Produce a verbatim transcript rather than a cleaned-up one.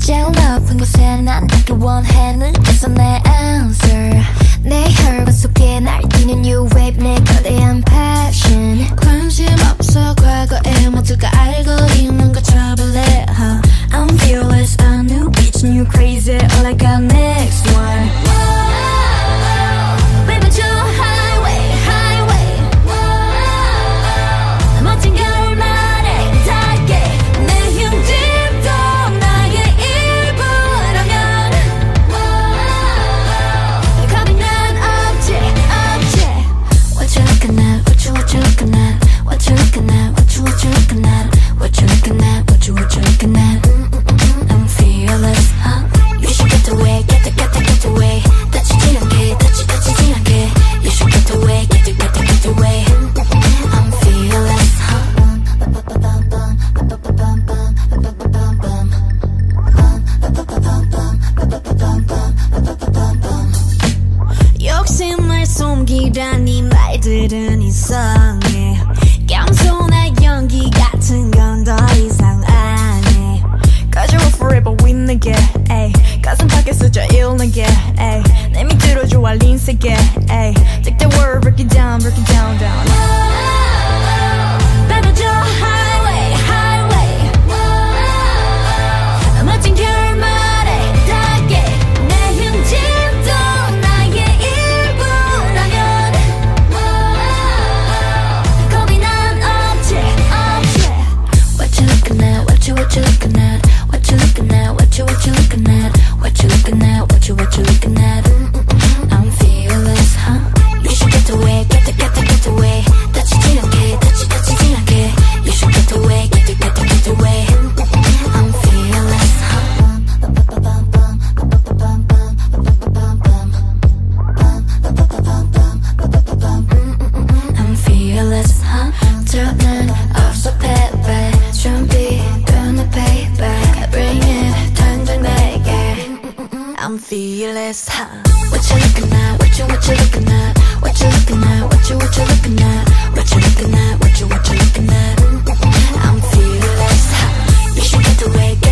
제일 높은 곳에 난 내게 원해 느껴서 내 answer 내 혈관 속에 날뛰는 new wave 내 거대한 passion 관심 없어 과거에 모두가 알고 있는 걸 trouble it huh? I'm fearless a new bitch new crazy all I got next one Whoa, baby 저 highway highway Whoa, 멋진 겨울만의 달게 내 흉집도 나의 일부라면 Whoa, 겁이 난 없지 없지 What you looking at, what you what you looking at What you looking at, what you what you looking at What you looking at, what you what you looking at 욕심을 숨기라니 말들은 이상해 겸손한 연기 같은 건 더 이상 안 해 Cause you were forever with 내게 가슴 밖에 쓰자 일 내게 내 밑으로 좋아 린 세게 Take the world, break it down, break it down, down Whoa, baby, you're highway, highway Whoa, 멋진 결말에 닿게 내 흉집도 나의 일부라면 Whoa, 겁이 난 없지, 없지 What you looking at, what you, what you looking at What you looking at, what you, what you looking at What you looking at, what you, what you looking at mm -mm -mm. I'm fearless, huh? You should get away, get the, get the, get away 다치지 않게, 다치, 다치지 않게 You should get away, get the, get the, get away mm -mm. I'm fearless, huh? I'm fearless, huh? 저는 없어, baby 준비되는 baby Bring it, 당장 내게 I'm fearless, huh? What you looking at, what you, what you looking at What you looking at, what you, what you looking at What you looking at, what you, what you looking at I'm fearless, huh? You should get away